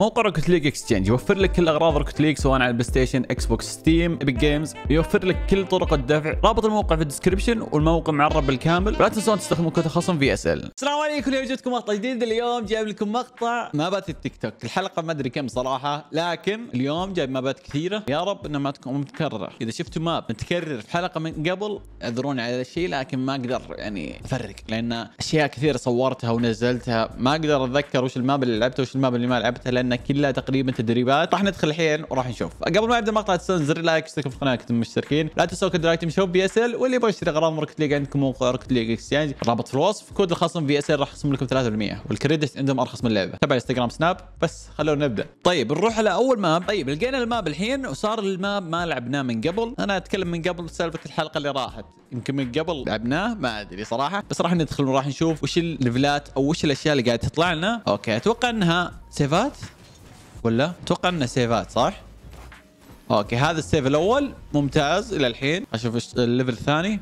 موقع روكت ليج اكستشينج يوفر لك كل اغراض روكت ليج سواء على البلاي ستيشن، اكس بوكس، ستيم، ايبك جيمز، يوفر لك كل طرق الدفع. رابط الموقع في الديسكربشن، والموقع معرب بالكامل. لا تنسون تستخدمون كود خصم BSL. السلام عليكم، اليوم جبتكم مقطع جديد. اليوم جايب لكم مقطع مابات التيك توك. الحلقه ما ادري كم صراحه، لكن اليوم جايب مابات كثيره، يا رب انها ما تكون متكرره. اذا شفتوا ماب متكرر في حلقه من قبل اعذروني على الشيء، لكن ما اقدر يعني افرق لان اشياء كثيره صورتها ونزلتها، ما اقدر اتذكر وش الماب اللي لعبته وش الماب اللي ما لعبتها لان كلها تقريبا تدريبات. راح ندخل الحين وراح نشوف. قبل ما يبدا المقطع تنسون زر لايك، اشتركوا في القناه كنتم مشتركين، لا تنسوا كود رايتم شوب BSL، واللي يبغى يشتري اغراض روكت ليج عندكم موقع روكت ليج اكستشينج، الرابط في الوصف. كود الخصم BSL راح يخصم لكم 3%، والكريدت عندهم ارخص من اللعبه. تابع انستغرام سناب. بس خلونا نبدا. طيب نروح على اول ماب. طيب لقينا الماب الحين، وصار الماب ما لعبناه من قبل. انا اتكلم من قبل سالفه الحلقه اللي راحت، يمكن من قبل لعبناه ما ادري صراحه، بس راح ندخل وراح نشوف وش الليفلات او وش الاشياء اللي قاعد تطلع لنا. اوكي اتوقع انها سيفات، ولا اتوقع انها سيفات صح؟ اوكي هذا السيف الاول ممتاز الى الحين. اشوف الليفل الثاني،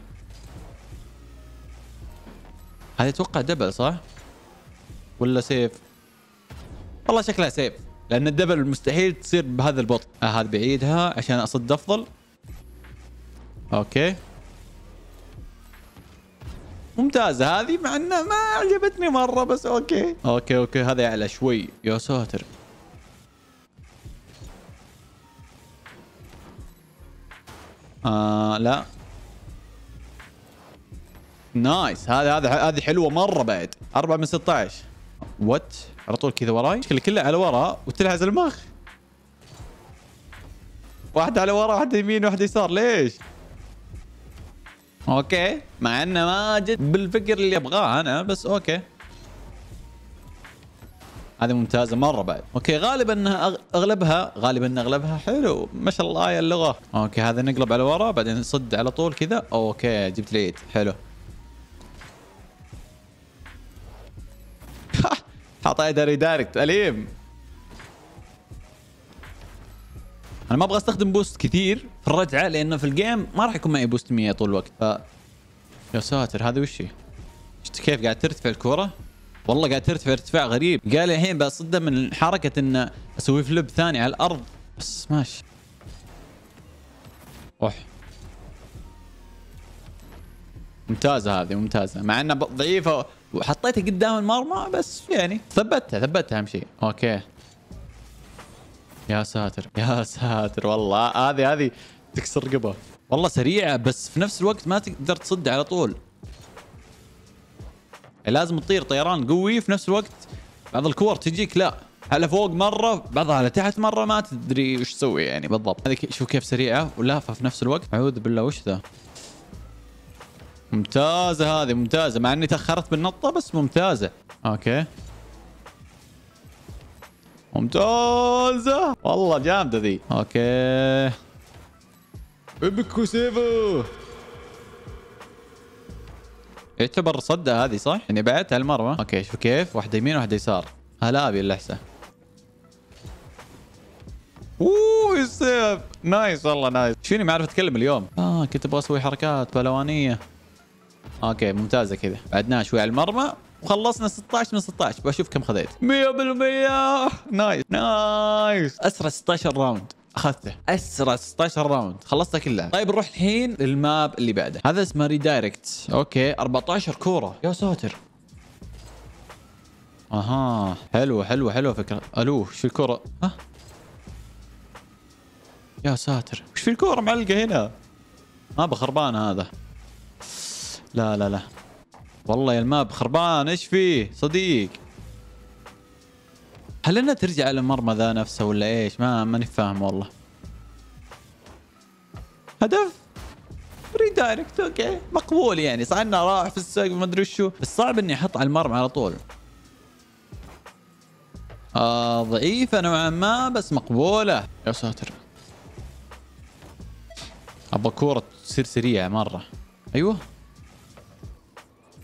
هذا اتوقع دبل صح؟ ولا سيف؟ والله شكلها سيف لان الدبل مستحيل تصير بهذا البطء. هذا بعيدها عشان اصد افضل. اوكي ممتازة هذه، مع انها ما عجبتني مرة بس اوكي. اوكي هذا يعلى شوي. يا ساتر لا نايس. هذه حلوة مرة بعد. 4 من 16. وات على طول كذا وراي، شكلها كلها على وراء وتلعز المخ. واحدة على وراء، واحدة يمين، واحدة يسار. ليش؟ اوكي مع انه ما جت بالفكر اللي ابغاه انا، بس اوكي هذه ممتازه مره بعد. اوكي غالبا اغلبها حلو ما شاء الله يا اللغه. اوكي هذا نقلب على ورا بعدين نصد على طول كذا. اوكي جبت العيد حلو. حط عيد ريدايركت اليم. انا ما ابغى استخدم بوست كثير في الرجعه لانه في الجيم ما راح يكون معي بوست 100 طول الوقت. يا ساتر هذا وش هي؟ شفت كيف قاعد ترتفع الكوره؟ والله قاعد ترتفع ارتفاع غريب. قال الحين بصده من حركه انه اسوي فليب ثاني على الارض، بس ماشي. اوح ممتازه هذه ممتازه مع انها ضعيفه وحطيتها قدام المرمى، بس يعني ثبتها اهم شيء. اوكي يا ساتر والله هذه تكسر رقبه. والله سريعه بس في نفس الوقت ما تقدر تصد على طول، لازم تطير طيران قوي. في نفس الوقت بعض الكور تجيك لا على فوق مره، بعضها على تحت مره، ما تدري وش تسوي يعني بالضبط. هذه شوف كيف سريعه ولافه في نفس الوقت. اعوذ بالله وش ذا. ممتازه هذه ممتازه مع اني تاخرت بالنطه بس ممتازه. اوكي ممتازة والله جامدة ذي. اوكي ابكو سيفو يعتبر صدة هذه صح؟ يعني بعدتها المرمى. اوكي شوف كيف واحدة يمين واحدة يسار. هلا ابي اللحسة. اوه السيف نايس والله نايس. شفيني ما اعرف اتكلم اليوم. كنت ابغى اسوي حركات بلوانية. اوكي ممتازة كذا. بعدناها شوي على المرمى وخلصنا 16 من 16، بشوف كم خذيت. 100% نايس. اسرع 16 راوند اخذته، اسرع 16 راوند خلصتها كلها. طيب نروح الحين للماب اللي بعده، هذا اسمه ريدايركت. اوكي 14 كوره يا ساتر. اها حلوه فكره. الو وش في الكوره؟ ها يا ساتر وش في الكوره معلقه هنا؟ ما بخربان هذا. لا والله يا الماب خربان. ايش فيه صديق؟ هل انها ترجع على المرمى ذا نفسه ولا ايش؟ ماني فاهم والله. هدف ريدايركت اوكي مقبول يعني، صح انه راح في السقف ما ادري وشو، بس صعب اني احط على المرمى على طول. ضعيفه نوعا ما بس مقبوله. يا ساتر ابغى كوره تصير سريعه مره. ايوه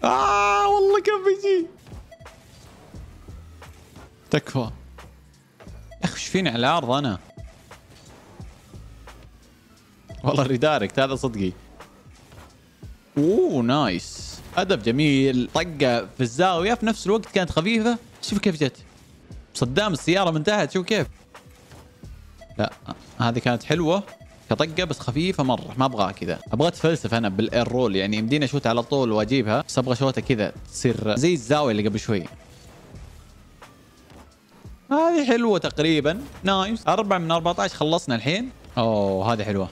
والله كم بيجي. تكفى يا اخي وش فيني على العرض انا؟ والله ريدايركت هذا صدقي. اوه نايس هدف جميل. طقه في الزاويه في نفس الوقت كانت خفيفه. شوف كيف جت. صدام السيارة من تحت، شوف كيف. لا هذه كانت حلوة كطقة بس خفيفة مرة، ما ابغاها كذا، ابغى اتفلسف انا بالاير رول، يعني يمديني اشوت على طول واجيبها، بس ابغى شوتها كذا تصير زي الزاوية اللي قبل شوي. هذه حلوة تقريبا، نايس، 4 من 14 خلصنا الحين. اوه هذه حلوة.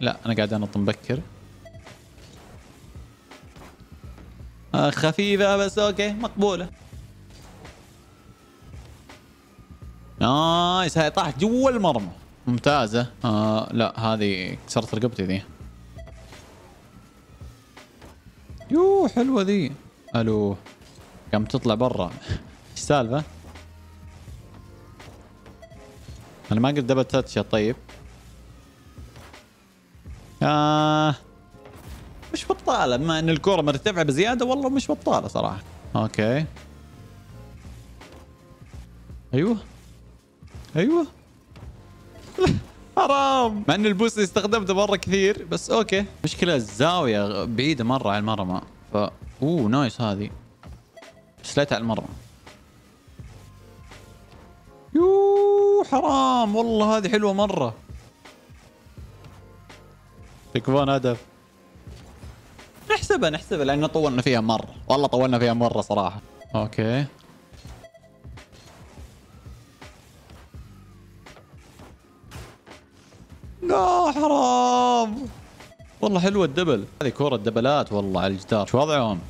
لا انا قاعد انط مبكر. خفيفة بس اوكي مقبولة. نايس، هاي طاحت جوا المرمى، ممتازة. لا هذه كسرت رقبتي ذي. يوه حلوة ذي. الو قام تطلع برا. ايش السالفة؟ انا ما قلت دبل تاتش يا طيب. مش بطالة، بما ان الكرة مرتفعة بزيادة والله مش بطالة صراحة. اوكي. ايوه. ايوه. حرام، مع ان البوست استخدمته مرة كثير بس اوكي. مشكلة الزاوية بعيدة مرة عن المرمى. اوه نايس هذه. سليت على المرمى. يوووو حرام، والله هذه حلوة مرة. تكفون هدف. نحسبها نحسبها لأننا طولنا فيها مرة، والله طولنا فيها مرة صراحة. اوكي. لا حرام. والله حلوة الدبل، هذه كورة دبلات والله على الجدار، شو وضعهم؟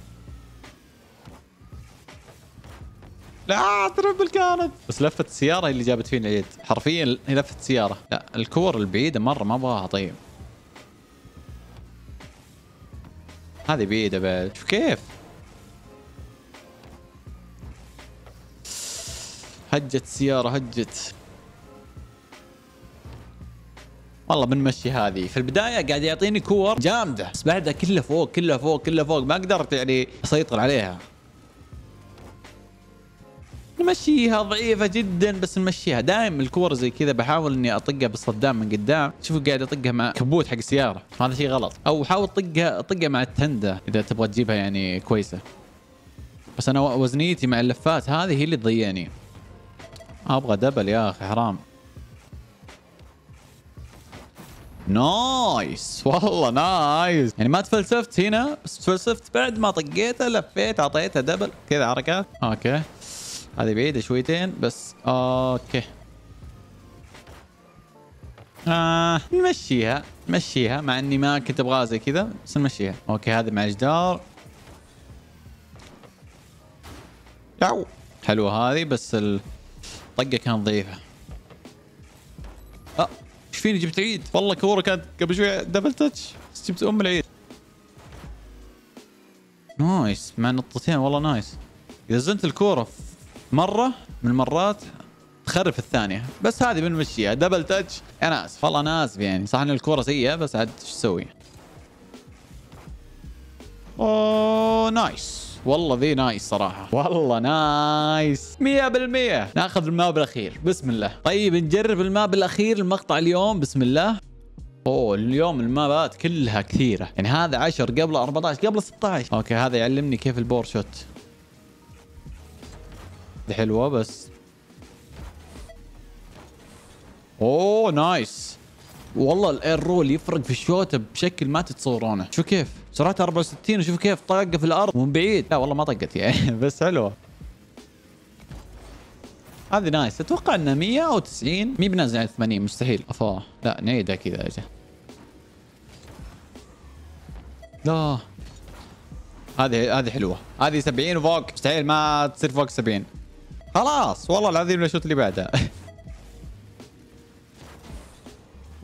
لا تربل كانت، بس لفة السيارة هي اللي جابت فيني العيد، حرفيا هي لفة السيارة. لا الكور البعيدة مرة ما ابغاها طيب. هذه بعيدة بعد، شوف كيف. هجت السيارة هجت. والله بنمشي هذه، في البداية قاعد يعطيني كور جامدة، بس بعدها كلها فوق كلها فوق كلها فوق، ما قدرت يعني أسيطر عليها. نمشيها ضعيفة جدا بس نمشيها، دائم الكور زي كذا بحاول اني اطقها بالصدام من قدام، شوفوا قاعد اطقها مع كبوت حق السيارة، هذا شيء غلط، او حاول طقها مع التندة اذا تبغى تجيبها يعني كويسة. بس انا وزنيتي مع اللفات هذه هي اللي تضيعني. ابغى دبل يا اخي حرام. نايس، والله نايس، يعني ما تفلسفت هنا، بس تفلسفت بعد ما طقيتها، لفيت اعطيتها دبل كذا حركات. اوكي. هذه بعيدة شويتين بس اوكي. نمشيها نمشيها، مع اني ما كنت ابغاها زي كذا بس نمشيها. اوكي هذه مع الجدار. ياو حلوة هذه بس الطقة كانت ضعيفة. ايش فيني جبت عيد؟ والله كورة كانت قبل شوي دبل تاتش بس جبت ام العيد. نايس مع نقطتين والله نايس. اذا زنت الكورة مرة من المرات تخرف الثانية، بس هذه بنمشيها دبل تاتش. انا اسف والله انا اسف، يعني صح ان الكورة سيئة بس عاد ايش تسوي؟ اوه نايس، والله ذي نايس صراحة، والله نايس 100%. ناخذ الماب الاخير بسم الله. طيب نجرب الماب الاخير المقطع اليوم بسم الله. اوه اليوم المابات كلها كثيرة، يعني هذا 10 قبل 14 قبل 16. اوكي هذا يعلمني كيف البور شوت. حلوة بس. اوه نايس، والله الاير رول يفرق في الشوت بشكل ما تتصورونه، شوف كيف سرعتها 64 وشوف كيف طاقة في الارض ومن بعيد. لا والله ما طقت يعني بس حلوة هذه نايس. اتوقع انها 190 مي بنزل على 80 مستحيل. افا لا نعيدها كذا. لا هذه حلوة، هذه 70 وفوق، مستحيل ما تصير فوق 70 خلاص والله العظيم. الشوط اللي بعدها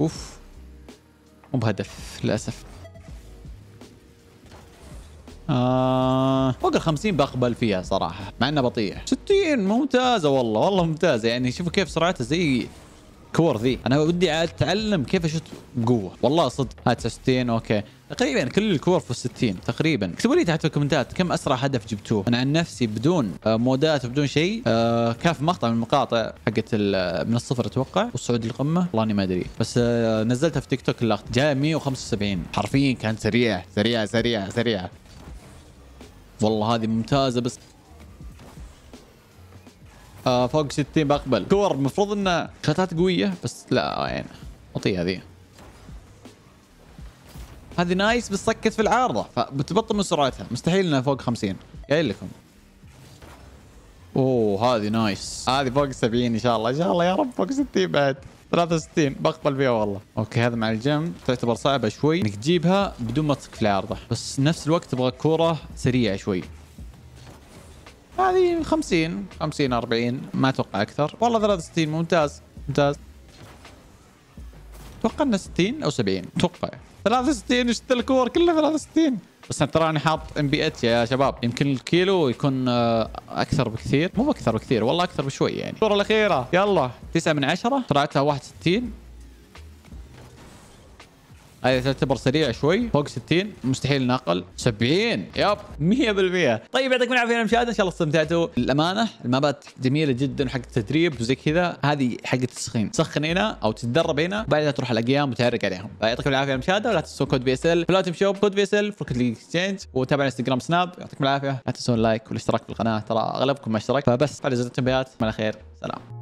اوف مو بهدف للاسف. فوق ال 50 بقبل فيها صراحه مع انها بطيئه. 60 ممتازه والله، والله ممتازه، يعني شوفوا كيف سرعتها زي كور ذي. انا ودي اتعلم كيف اشوت بقوه والله صدق. هات 69 اوكي تقريبا كل الكور في 60 تقريبا. اكتبوا لي تحت في الكومنتات كم اسرع هدف جبتوه. انا عن نفسي بدون مودات بدون شيء، كاف مقطع من المقاطع حقت من الصفر اتوقع والصعود للقمه، والله ما ادري بس نزلتها في تيك توك اللقطه جايه 175 حرفيا، كان سريع سريع سريع سريع والله. هذه ممتازه بس فوق 60 بقبل. كور المفروض انه شتات قويه بس لا يعني اعطيها ذي. هذه نايس بس سكت في العارضه فبتبطل من سرعتها، مستحيل انها فوق 50. قايل لكم. اوه هذه نايس، هذه فوق 70 ان شاء الله، ان شاء الله يا رب فوق 60 بعد. 63 بقبل فيها والله. اوكي هذا مع الجيم تعتبر صعبه شوي انك تجيبها بدون ما تسك في العارضه، بس نفس الوقت تبغى كوره سريعه شوي. هذه 50 40 ما اتوقع اكثر، والله 63 ممتاز ممتاز. اتوقع انه 60 او 70 اتوقع 63. شفت الكور كلها 63 بس تراني حاط ام بي اتش يا شباب، يمكن الكيلو يكون اكثر بكثير، مو اكثر بكثير والله اكثر بشوي يعني. الكرة الاخيرة يلا 9 من 10 طلعت لها 61. هذه تعتبر سريعة شوي فوق 60 مستحيل انها اقل. 70 ياب 100%. طيب يعطيكم العافية على المشاهدة، ان شاء الله استمتعتوا. الامانة المابات جميلة جدا حق التدريب وزي كذا، هذه حق التسخين، تسخن هنا او تتدرب هنا بعدها تروح الاقيام وتعرق عليهم. يعطيكم العافية على المشاهدة، ولا تنسوا كود BSL بلاتيم شوب، كود BSL في روكت ليج اكسشينج، وتابعنا انستغرام سناب. يعطيكم العافية، لا تنسون اللايك والاشتراك بالقناة، ترى اغلبكم ما اشترك، فبس فعلوا زر التنبيهات. مع الخير، سلام.